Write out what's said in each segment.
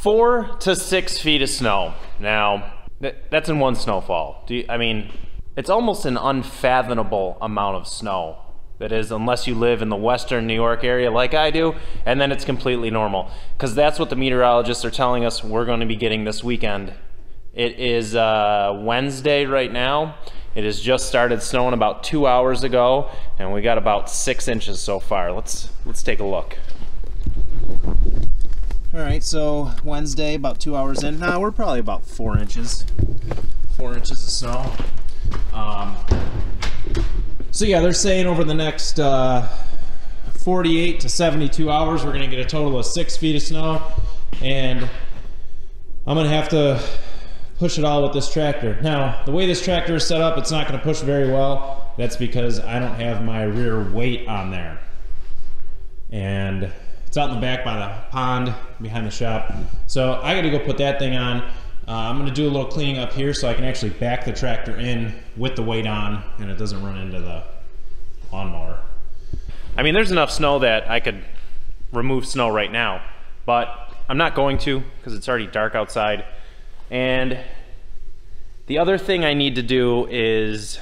4 to 6 feet of snow. Now, that's in one snowfall. I mean, it's almost an unfathomable amount of snow. That is, unless you live in the western New York area like I do, and then it's completely normal. Because that's what the meteorologists are telling us we're going to be getting this weekend. It is Wednesday right now. It has just started snowing about 2 hours ago, and we got about 6 inches so far. Let's take a look. All right, so Wednesday, about 2 hours in. Now we're probably about 4 inches. 4 inches of snow. So yeah, they're saying over the next 48 to 72 hours, we're gonna get a total of 6 feet of snow, and I'm gonna have to push it all with this tractor. Now, the way this tractor is set up, it's not gonna push very well. That's because I don't have my rear weight on there. And it's out in the back by the pond, behind the shop. So I gotta go put that thing on. I'm gonna do a little cleaning up here so I can actually back the tractor in with the weight on and it doesn't run into the lawnmower. I mean, there's enough snow that I could remove snow right now, but I'm not going to because it's already dark outside. And the other thing I need to do is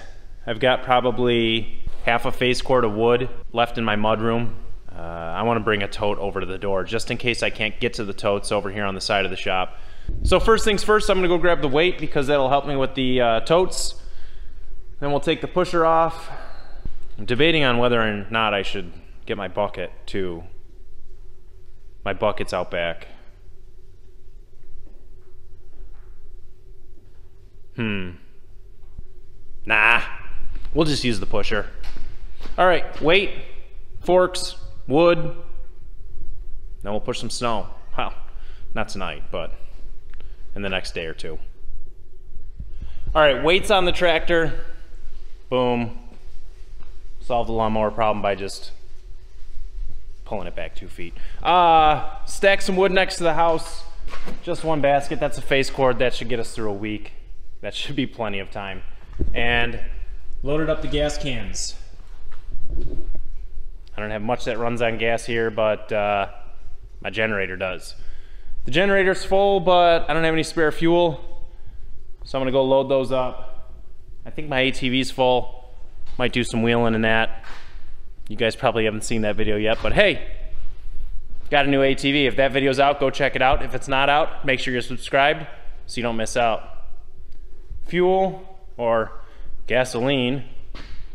I've got probably half a face cord of wood left in my mud room. I wanna bring a tote over to the door just in case I can't get to the totes over here on the side of the shop. So first things first, I'm gonna go grab the weight because that'll help me with the totes. Then we'll take the pusher off. I'm debating on whether or not I should get my bucket too. My bucket's out back. Nah, we'll just use the pusher. All right, weight, forks, wood. Then we'll push some snow. Wow, not tonight, but in the next day or two. All right, weight's on the tractor. Boom. Solved the lawnmower problem by just pulling it back 2 feet. Stack some wood next to the house. Just one basket, that's a face cord. That should get us through a week. That should be plenty of time. And loaded up the gas cans. I don't have much that runs on gas here, but my generator does. The generator's full, but I don't have any spare fuel, so I'm gonna go load those up. I think my ATV's full. Might do some wheeling in that. You guys probably haven't seen that video yet, but hey, got a new ATV. If that video's out, go check it out. If it's not out, make sure you're subscribed so you don't miss out. Fuel or gasoline.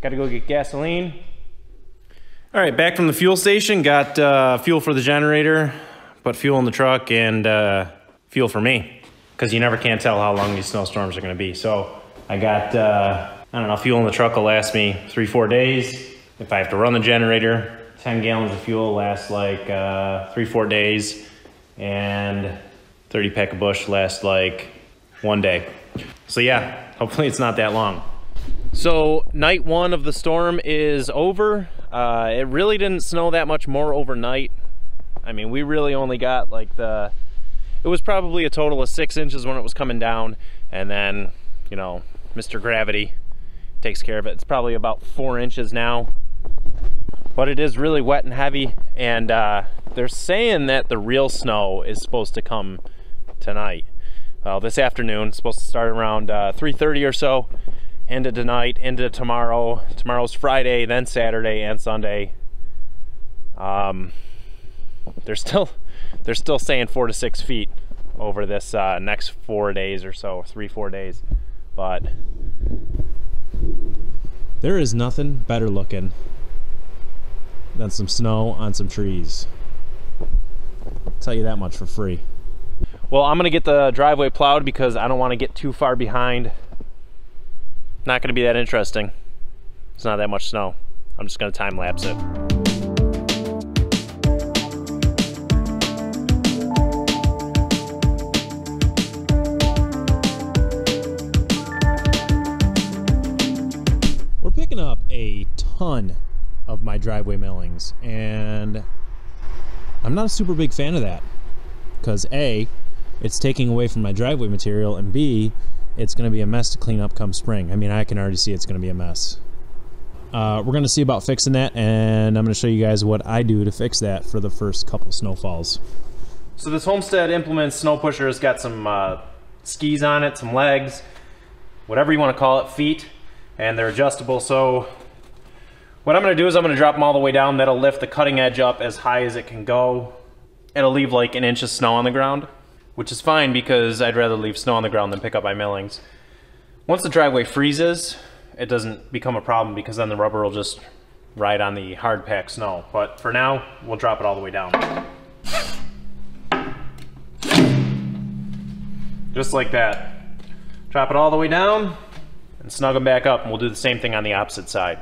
Gotta go get gasoline. All right, back from the fuel station. Got fuel for the generator. Put fuel in the truck and fuel for me, because you never can tell how long these snowstorms are gonna be. So I got, I don't know, fuel in the truck will last me 3-4 days. If I have to run the generator, 10 gallons of fuel lasts like 3-4 days, and 30 pack of bush lasts like 1 day. So yeah, hopefully it's not that long. So night one of the storm is over. It really didn't snow that much more overnight. I mean, we really only got like it was probably a total of 6 inches when it was coming down, and then, you know, Mr. Gravity takes care of it. It's probably about 4 inches now, but it is really wet and heavy, and they're saying that the real snow is supposed to come tonight. Well, this afternoon. It's supposed to start around 3:30 or so, end of tonight, end of tomorrow. Tomorrow's Friday, then Saturday and Sunday. They're still saying 4 to 6 feet over this next 4 days or so, 3-4 days. But there is nothing better looking than some snow on some trees. I'll tell you that much for free. Well, I'm gonna get the driveway plowed because I don't want to get too far behind. Not gonna be that interesting. It's not that much snow. I'm just gonna time lapse it. Up a ton of my driveway millings, and I'm not a super big fan of that because A, it's taking away from my driveway material, and B, it's going to be a mess to clean up come spring. I mean, I can already see it's going to be a mess. We're going to see about fixing that, and I'm going to show you guys what I do to fix that for the first couple snowfalls. So this Homestead Implements snow pusher has got some skis on it, some legs, whatever you want to call it, feet, and they're adjustable. So what I'm going to do is I'm going to drop them all the way down. That'll lift the cutting edge up as high as it can go. It'll leave like an inch of snow on the ground, which is fine because I'd rather leave snow on the ground than pick up my millings. Once the driveway freezes, it doesn't become a problem because then the rubber will just ride on the hard packed snow. But for now, we'll drop it all the way down. Just like that. Drop it all the way down and snug them back up, and we'll do the same thing on the opposite side.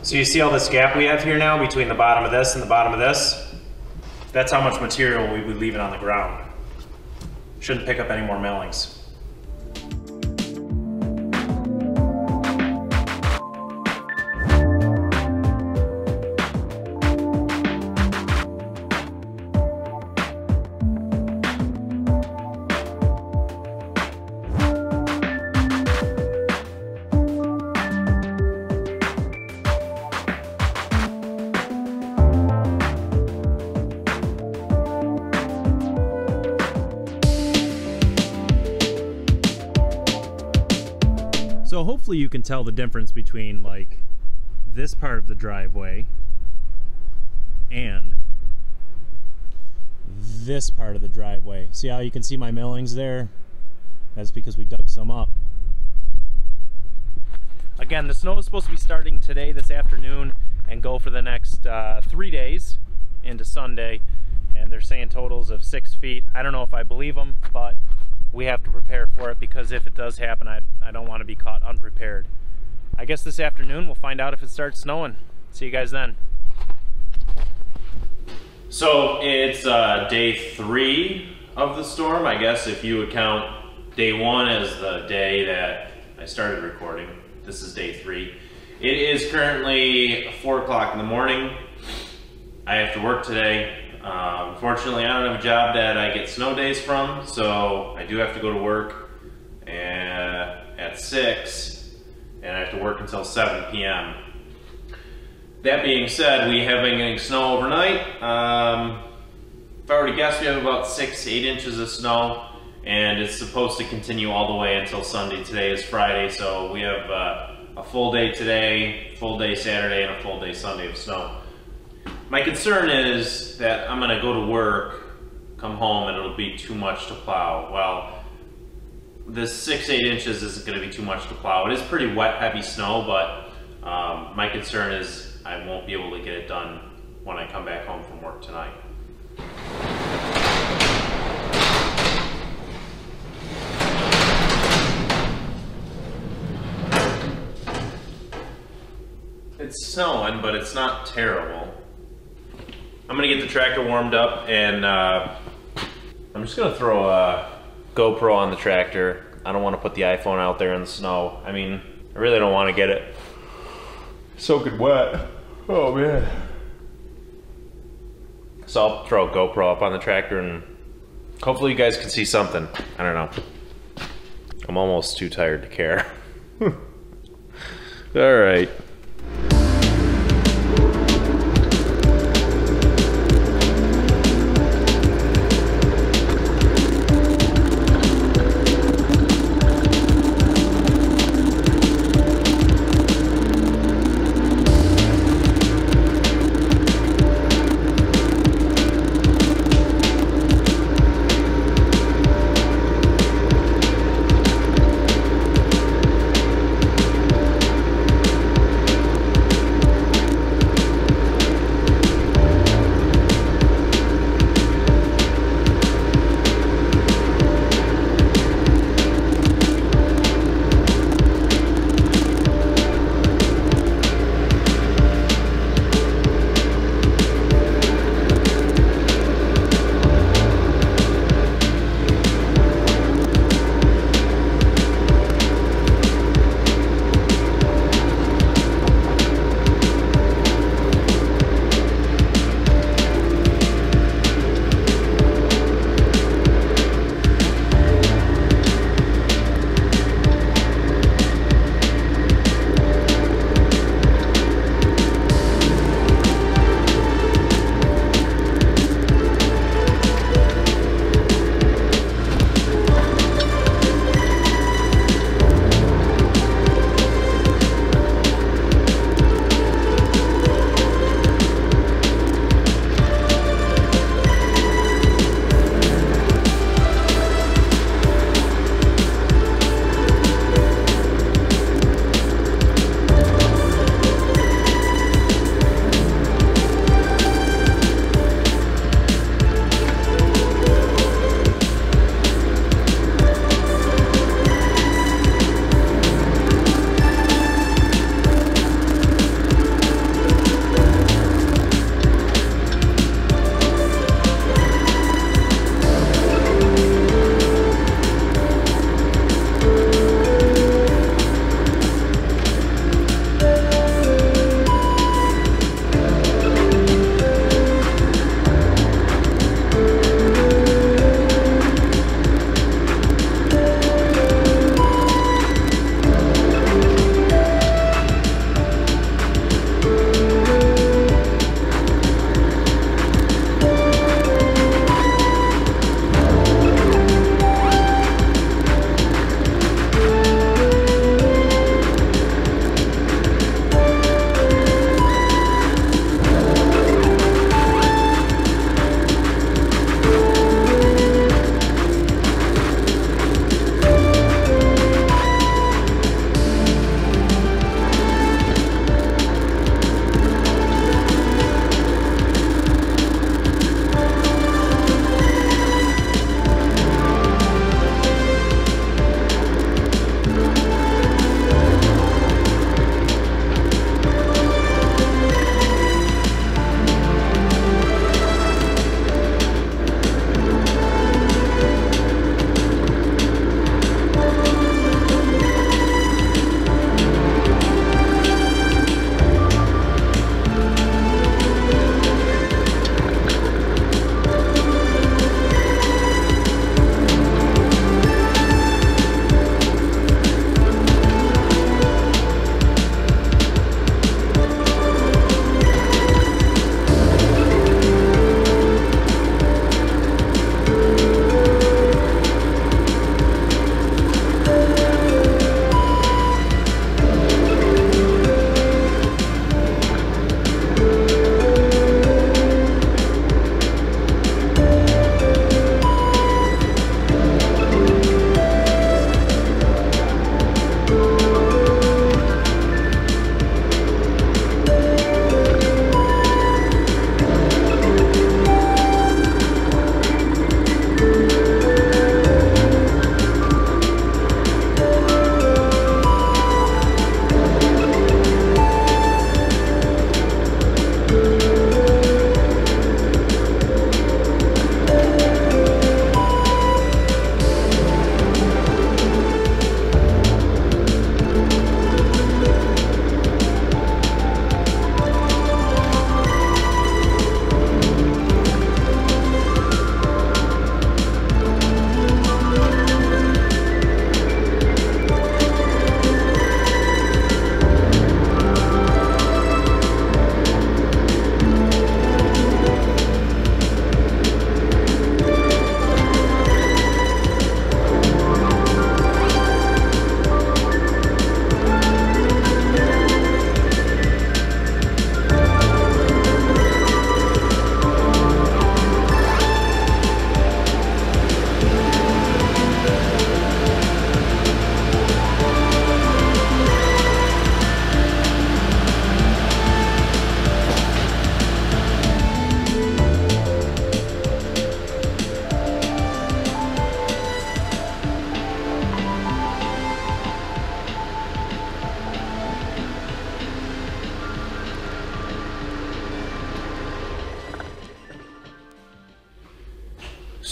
So you see all this gap we have here now between the bottom of this and the bottom of this? That's how much material we would leave it on the ground. Shouldn't pick up any more millings. So hopefully you can tell the difference between like this part of the driveway and this part of the driveway. See how you can see my millings there? That's because we dug some up. Again, the snow is supposed to be starting today, this afternoon, and go for the next 3 days into Sunday. And they're saying totals of 6 feet. I don't know if I believe them, but we have to prepare for it because if it does happen, I don't want to be caught unprepared. I guess this afternoon we'll find out if it starts snowing. See you guys then. So it's day 3 of the storm, I guess, if you would count day 1 as the day that I started recording. This is day 3. It is currently 4 o'clock in the morning. I have to work today. Unfortunately, I don't have a job that I get snow days from, so I do have to go to work at 6, and I have to work until 7 p.m. That being said, we have been getting snow overnight. If I were to guess, we have about 6 to 8 inches of snow, and it's supposed to continue all the way until Sunday. Today is Friday, so we have a full day today, full day Saturday, and a full day Sunday of snow. My concern is that I'm going to go to work, come home, and it'll be too much to plow. Well, this 6 to 8 inches isn't going to be too much to plow. It is pretty wet, heavy snow, but my concern is I won't be able to get it done when I come back home from work tonight. It's snowing, but it's not terrible. I'm gonna get the tractor warmed up, and I'm just gonna throw a GoPro on the tractor. I don't wanna put the iPhone out there in the snow. I mean, I really don't wanna get it soaking wet. Oh man. So I'll throw a GoPro up on the tractor and hopefully you guys can see something. I don't know. I'm almost too tired to care. All right.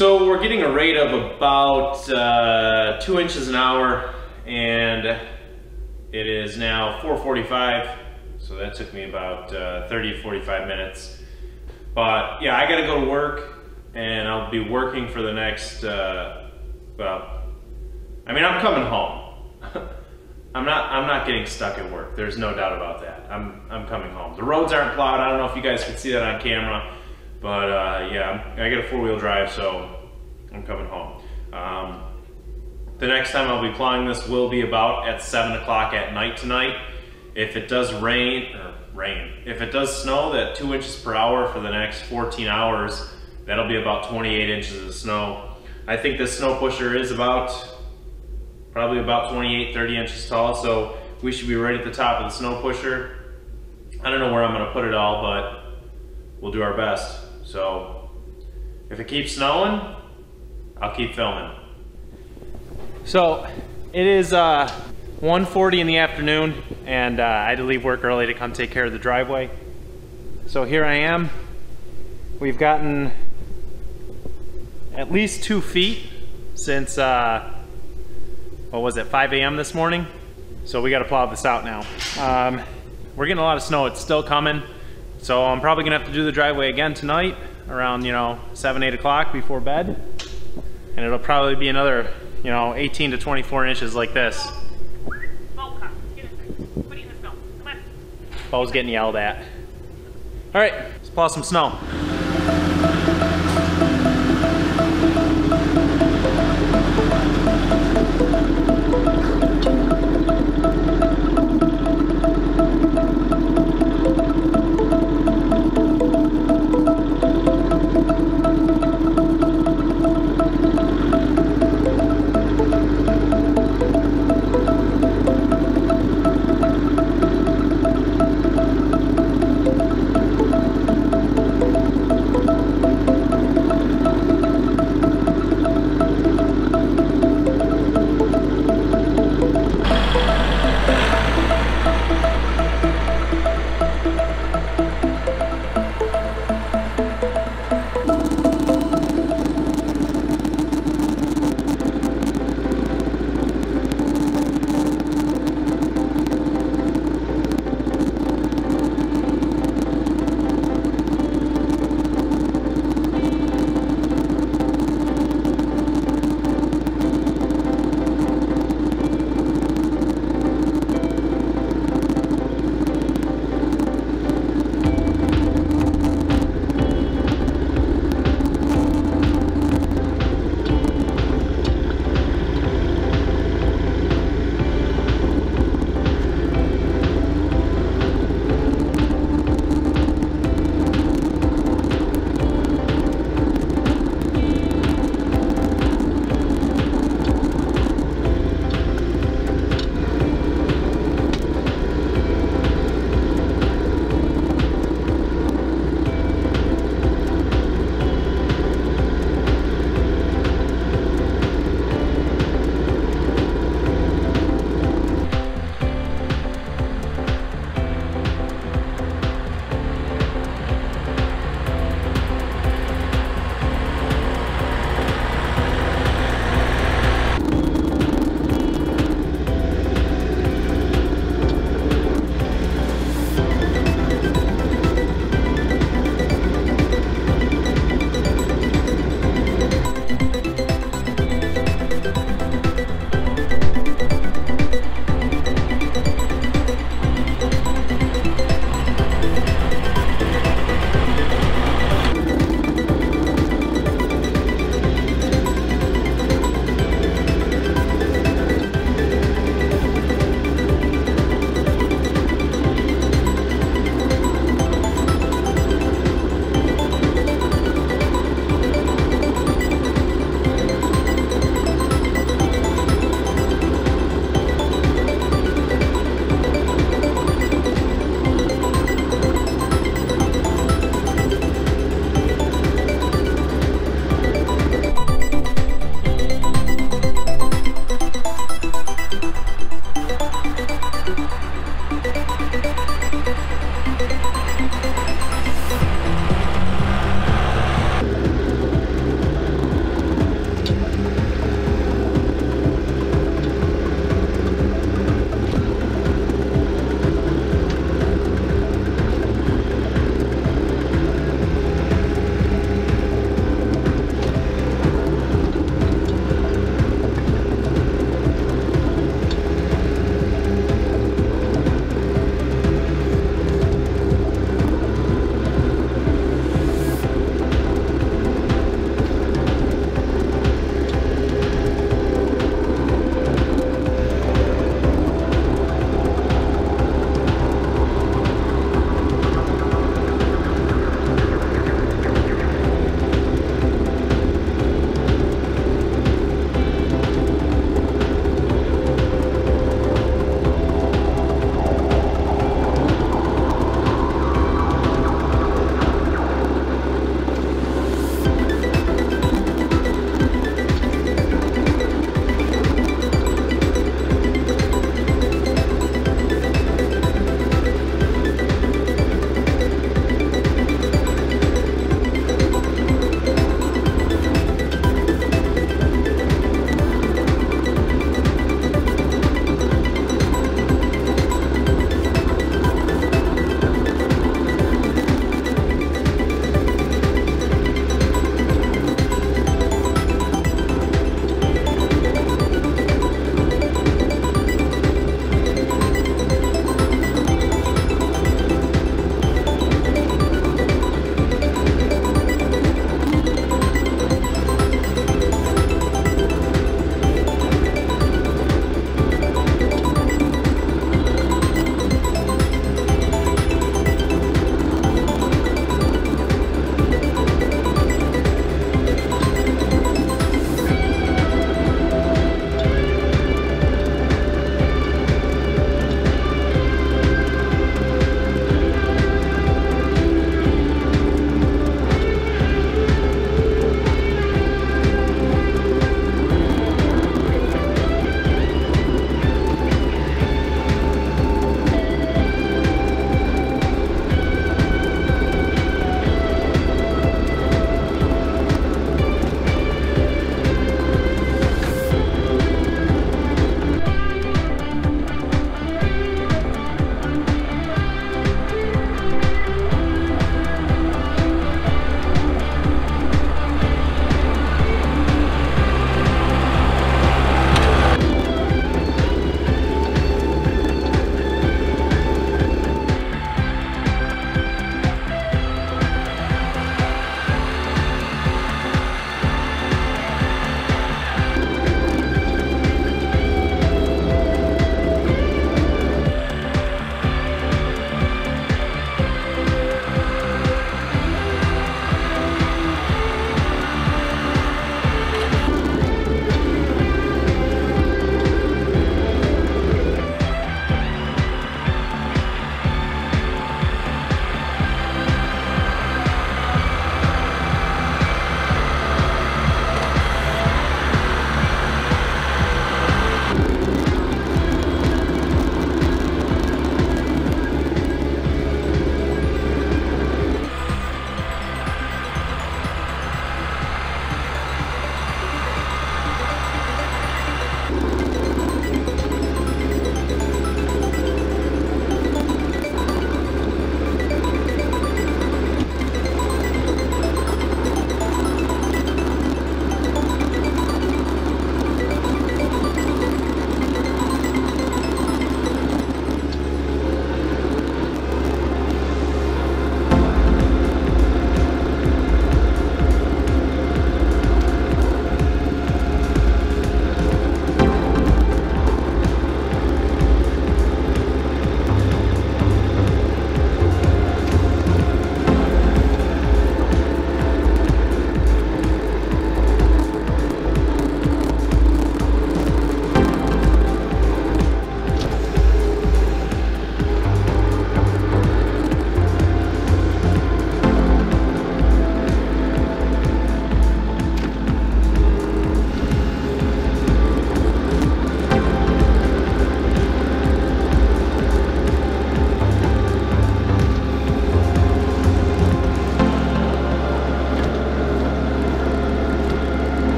So we're getting a rate of about 2 inches an hour, and it is now 4:45, so that took me about 30 to 45 minutes. But yeah, I gotta go to work, and I'll be working for the next, well, I mean, I'm coming home. I'm not getting stuck at work. There's no doubt about that. I'm coming home. The roads aren't plowed. I don't know if you guys can see that on camera, but yeah, I get a four-wheel drive, so I'm coming home. The next time I'll be plowing this will be about at 7 o'clock at night tonight. If it does rain, or if it does snow, that 2 inches per hour for the next 14 hours, that'll be about 28 inches of snow. I think this snow pusher is about, probably about 28, 30 inches tall, so we should be right at the top of the snow pusher. I don't know where I'm gonna put it all, but we'll do our best. So if it keeps snowing, I'll keep filming. So it is 1:40 in the afternoon, and I had to leave work early to come take care of the driveway. So here I am. We've gotten at least 2 feet since what was it, 5 a.m. this morning? So we gotta plow this out now. We're getting a lot of snow, it's still coming. So I'm probably gonna have to do the driveway again tonight around, you know, 7, 8 o'clock before bed. And it'll probably be another, you know, 18 to 24 inches like this. Bo's getting yelled at. All right, let's plow some snow.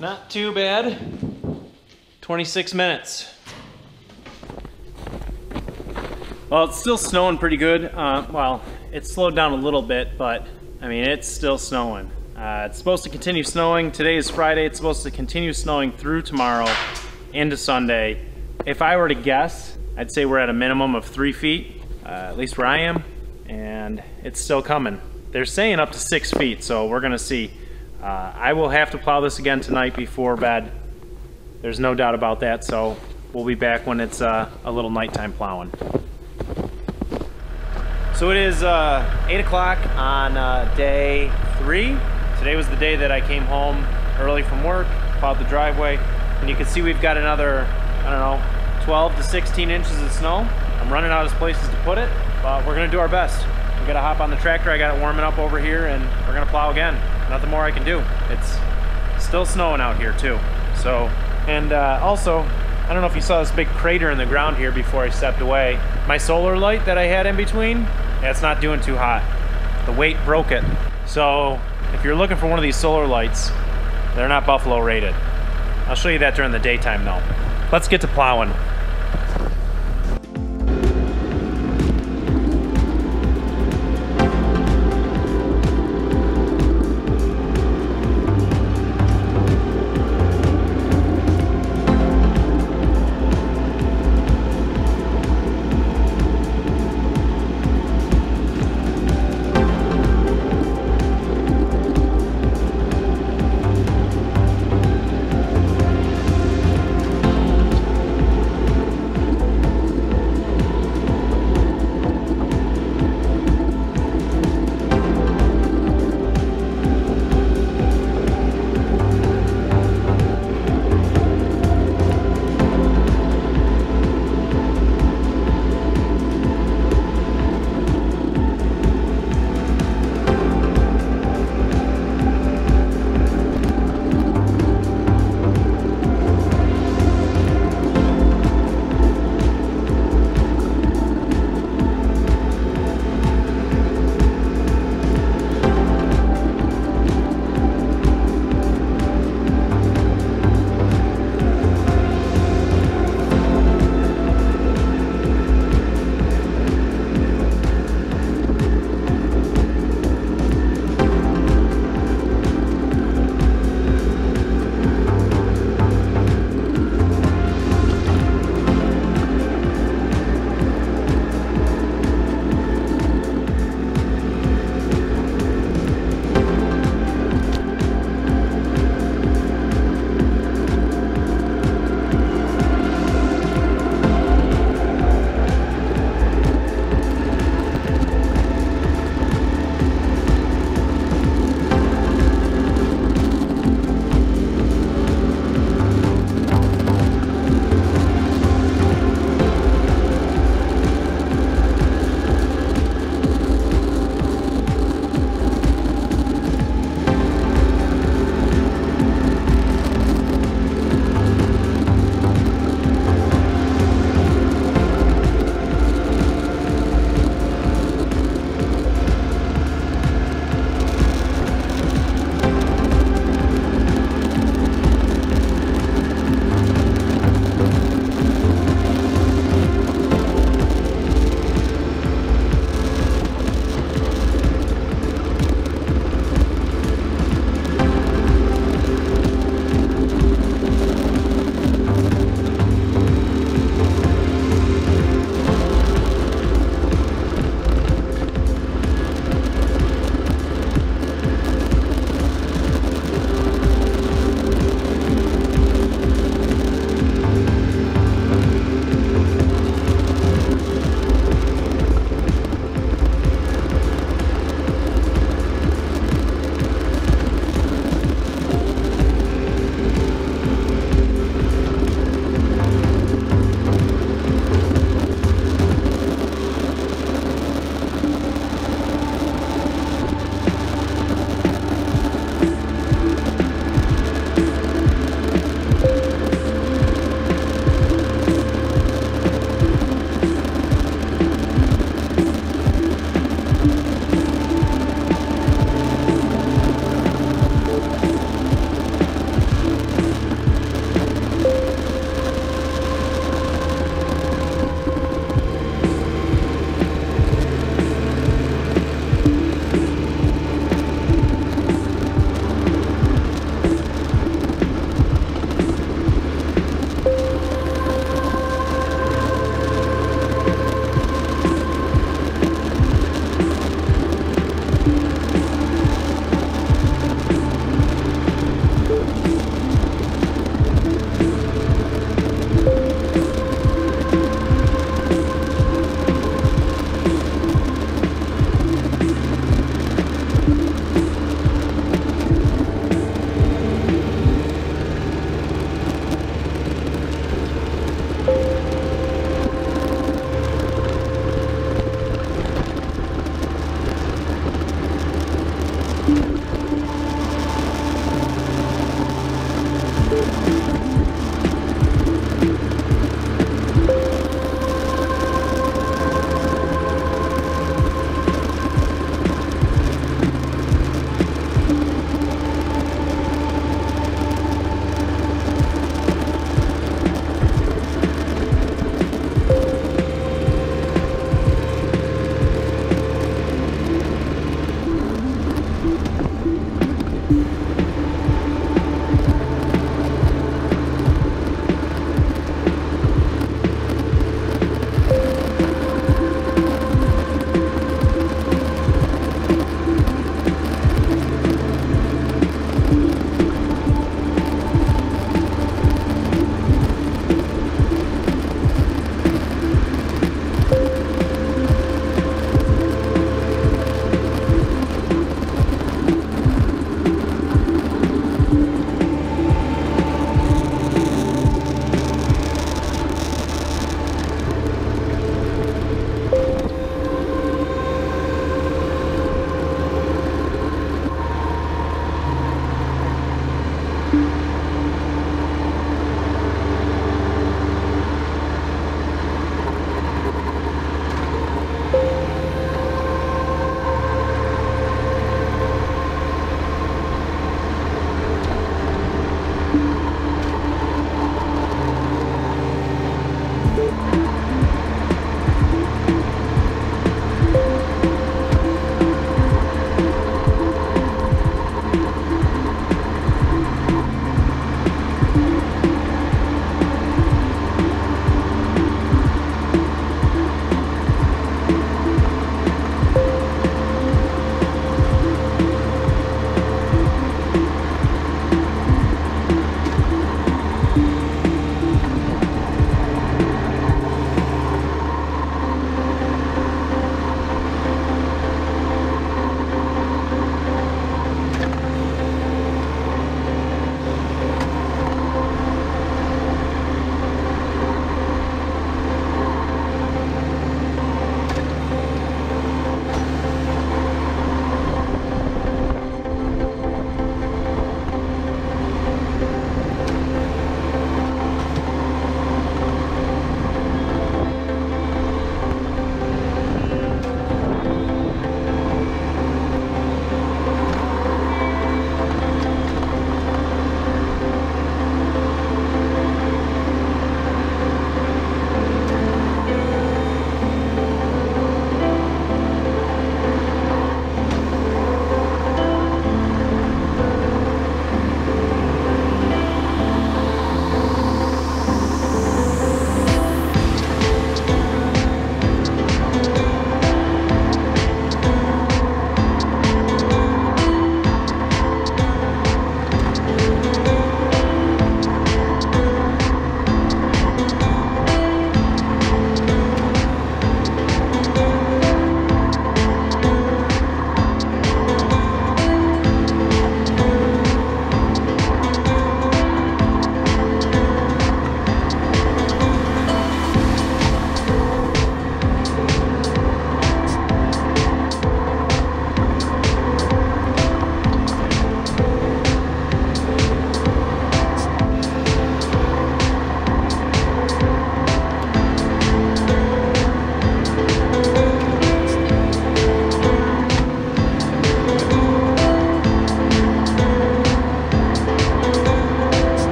Not too bad. 26 minutes. Well, it's still snowing pretty good. Well, it's slowed down a little bit, but I mean, it's still snowing. It's supposed to continue snowing. Today is Friday. It's supposed to continue snowing through tomorrow into Sunday. If I were to guess, I'd say we're at a minimum of 3 feet, at least where I am, and it's still coming. They're saying up to 6 feet, so we're gonna see. I will have to plow this again tonight before bed. There's no doubt about that, so we'll be back when it's a little nighttime plowing. So it is 8 o'clock on day 3. Today was the day that I came home early from work, plowed the driveway, and you can see we've got another, I don't know, 12 to 16 inches of snow. I'm running out of places to put it, but we're gonna do our best. We gotta hop on the tractor, I got it warming up over here, and we're gonna plow again. Nothing more I can do. It's still snowing out here too. So, and also, I don't know if you saw this big crater in the ground here before I stepped away. My solar light that I had in between, yeah, it's not doing too hot. The weight broke it. So, if you're looking for one of these solar lights, they're not Buffalo rated. I'll show you that during the daytime though. Let's get to plowing.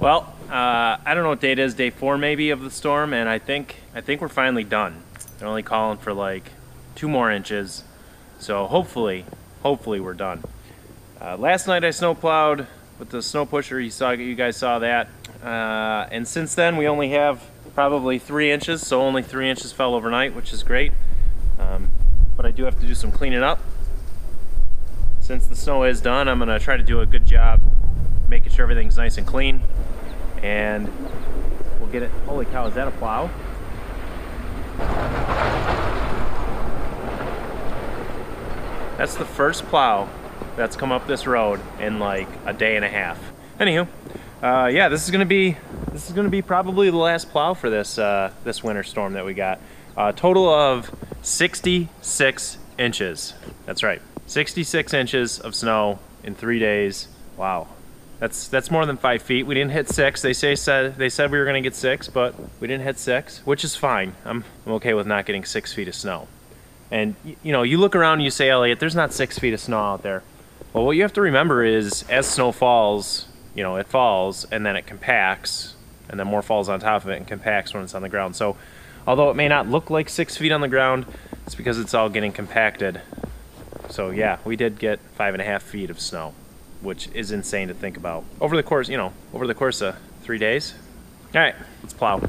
Well, I don't know what day it is, day 4 maybe of the storm, and I think we're finally done. They're only calling for like 2 more inches, so hopefully we're done. Last night I snowplowed with the snow pusher. You guys saw that, and since then we only have probably 3 inches, so only 3 inches fell overnight, which is great. But I do have to do some cleaning up. Since the snow is done, I'm gonna try to do a good job making sure everything's nice and clean, and we'll get it. Holy cow, is that a plow? That's the first plow that's come up this road in like a day and a half. Anywho, yeah, this is gonna be probably the last plow for this this winter storm that we got. A total of 66 inches. That's right, 66 inches of snow in 3 days. Wow, that's more than 5 feet. We didn't hit 6. They said we were gonna get 6, but we didn't hit 6, which is fine. I'm okay with not getting 6 feet of snow. And you know, you look around and you say, Elliot, there's not 6 feet of snow out there. Well, what you have to remember is, as snow falls, you know, it falls and then it compacts, and then more falls on top of it and compacts when it's on the ground. So although it may not look like 6 feet on the ground, it's because it's all getting compacted. So yeah, we did get 5.5 feet of snow, which is insane to think about. Over the course, you know, over the course of 3 days. All right, let's plow.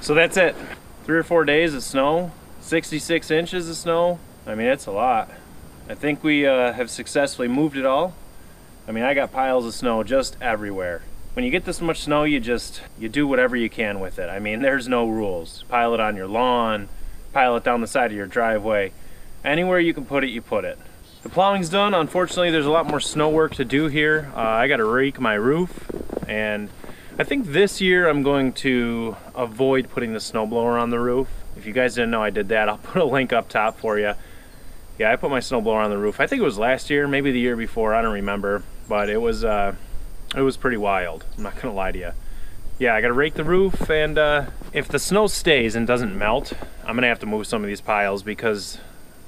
So that's it. 3 or 4 days of snow, 66 inches of snow. I mean, it's a lot. I think we have successfully moved it all. I mean, I got piles of snow just everywhere. When you get this much snow, you do whatever you can with it. I mean, there's no rules. Pile it on your lawn, pile it down the side of your driveway. Anywhere you can put it, you put it. The plowing's done. Unfortunately, there's a lot more snow work to do here. I gotta rake my roof, and I think this year I'm going to avoid putting the snowblower on the roof. If you guys didn't know I did that, I'll put a link up top for you. Yeah, I put my snowblower on the roof. I think it was last year, maybe the year before, I don't remember. But it was pretty wild, I'm not gonna lie to you. Yeah, I gotta rake the roof, and if the snow stays and doesn't melt, I'm gonna have to move some of these piles, because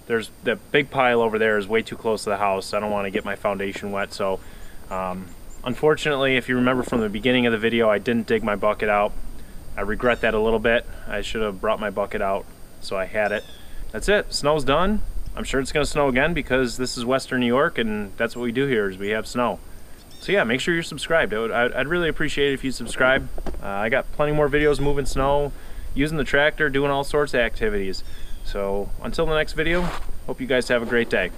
there's that big pile over there is way too close to the house. I don't wanna get my foundation wet, so unfortunately, if you remember from the beginning of the video, I didn't dig my bucket out. I regret that a little bit. I should have brought my bucket out, so I had it. That's it, snow's done. I'm sure it's gonna snow again, because this is Western New York, and that's what we do here, is we have snow. So yeah, make sure you're subscribed. I'd really appreciate it if you subscribe. I got plenty more videos moving snow, using the tractor, doing all sorts of activities. So until the next video, hope you guys have a great day.